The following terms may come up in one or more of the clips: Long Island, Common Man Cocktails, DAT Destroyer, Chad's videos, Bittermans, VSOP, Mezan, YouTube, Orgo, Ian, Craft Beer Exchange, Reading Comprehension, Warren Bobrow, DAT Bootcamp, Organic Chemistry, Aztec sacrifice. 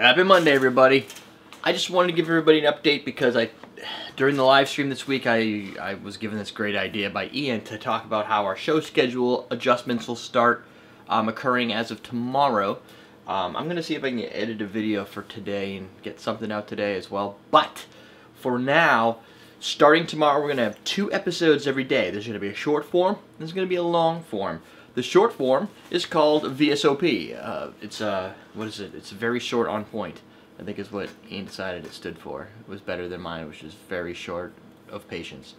Happy Monday, everybody. I just wanted to give everybody an update because during the live stream this week, I was given this great idea by Ian to talk about how our show schedule adjustments will start occurring as of tomorrow. I'm going to see if I can edit a video for today and get something out today as well. But for now, starting tomorrow, we're going to have 2 episodes every day. There's going to be a short form, and there's going to be a long form. The short form is called VSOP. It's very short on point, I think is what Ian decided it stood for. It was better than mine, which is very short of patience.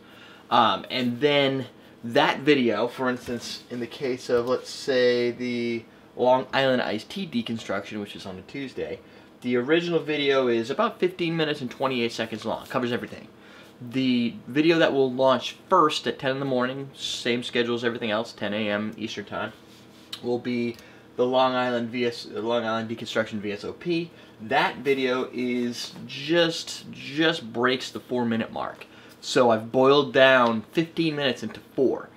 And then that video, for instance, in the case of, let's say, the Long Island iced tea deconstruction, which is on a Tuesday, the original video is about 15 minutes and 28 seconds long. It covers everything. The video that will launch first at 10 in the morning, same schedule as everything else, 10 a.m. Eastern time, will be the Long Island deconstruction VSOP. That video is just breaks the 4-minute mark. So I've boiled down 15 minutes into 4,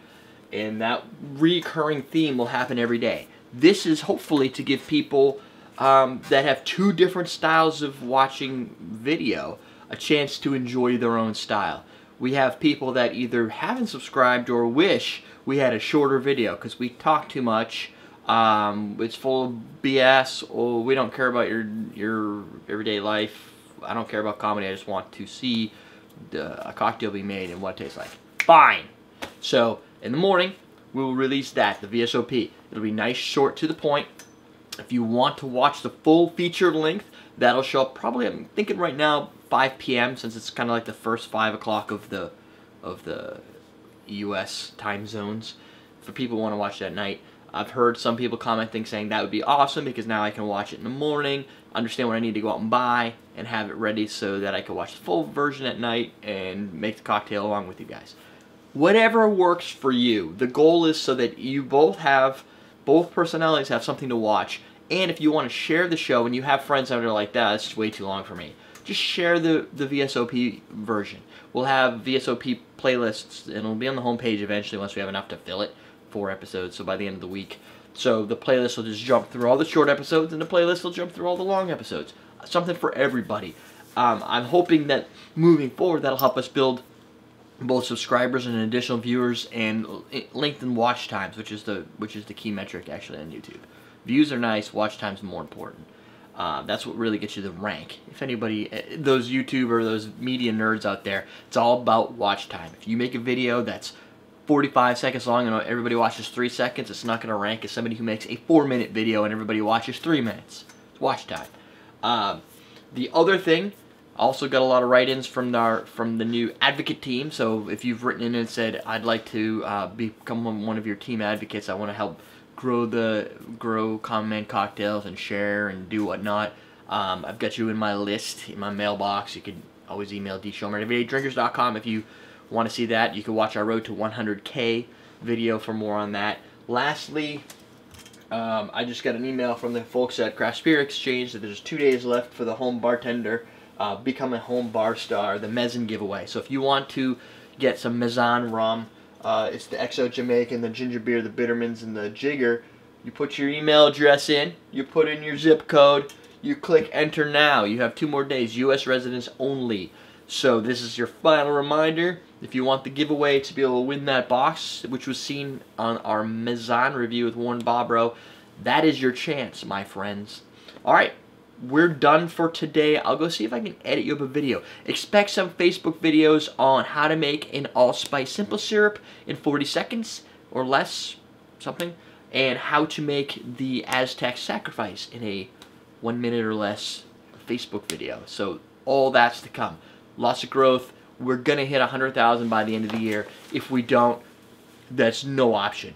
and that recurring theme will happen every day. This is hopefully to give people that have 2 different styles of watching video a chance to enjoy their own style. We have people that either haven't subscribed or wish we had a shorter video because we talk too much, it's full of BS, or we don't care about your everyday life. I don't care about comedy, I just want to see a cocktail be made and what it tastes like. Fine! So, in the morning, we will release that, the VSOP. It'll be nice, short, to the point. If you want to watch the full feature length, that'll show up probably, I'm thinking right now, 5 p.m. since it's kind of like the first 5 o'clock of the U.S. time zones. For people who want to watch that night, I've heard some people commenting saying that would be awesome because now I can watch it in the morning, understand what I need to go out and buy, and have it ready so that I can watch the full version at night and make the cocktail along with you guys. Whatever works for you. The goal is so that you both personalities have something to watch, and if you want to share the show and you have friends that are like, that's just way too long for me, just share the VSOP version. We'll have VSOP playlists, and it'll be on the homepage eventually once we have enough to fill it, 4 episodes, so by the end of the week. So the playlist will just jump through all the short episodes, and the playlist will jump through all the long episodes. Something for everybody. I'm hoping that moving forward, that'll help us build both subscribers and additional viewers and lengthen watch times, which is the key metric actually on YouTube. Views are nice, watch time's more important. That's what really gets you the rank. If anybody, those YouTube or those media nerds out there, it's all about watch time. If you make a video that's 45 seconds long and everybody watches 3 seconds, it's not going to rank as somebody who makes a 4-minute video and everybody watches 3 minutes. It's watch time. The other thing, also got a lot of write-ins from the new advocate team. So if you've written in and said, I'd like to become one of your team advocates, I want to help grow Common Man Cocktails and share and do whatnot, I've got you in my list, in my mailbox. You can always email dshomer@everydaydrinkers.com if you want to see that. You can watch our Road to 100K video for more on that. Lastly, I just got an email from the folks at Craft Beer Exchange that there's 2 days left for the home bartender, become a home bar star, the Mezan giveaway. So if you want to get some Mezan rum, it's the XO Jamaican, the ginger beer, the Bittermans, and the jigger. You put your email address in, you put in your zip code, you click enter now. You have 2 more days, U.S. residents only. So this is your final reminder. If you want the giveaway to be able to win that box, which was seen on our Mezan review with Warren Bobrow, that is your chance, my friends. All right. We're done for today. I'll go see if I can edit you up a video. Expect some Facebook videos on how to make an allspice simple syrup in 40 seconds or less, something, and how to make the Aztec sacrifice in a 1 minute or less Facebook video. So all that's to come. Lots of growth. We're gonna hit 100,000 by the end of the year. If we don't, that's no option.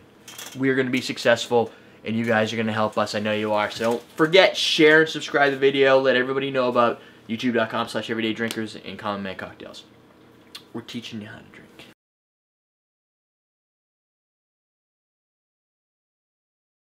We're gonna be successful, and you guys are going to help us. I know you are. So don't forget, share and subscribe the video. Let everybody know about youtube.com/everydaydrinkers and Common Man Cocktails. We're teaching you how to drink.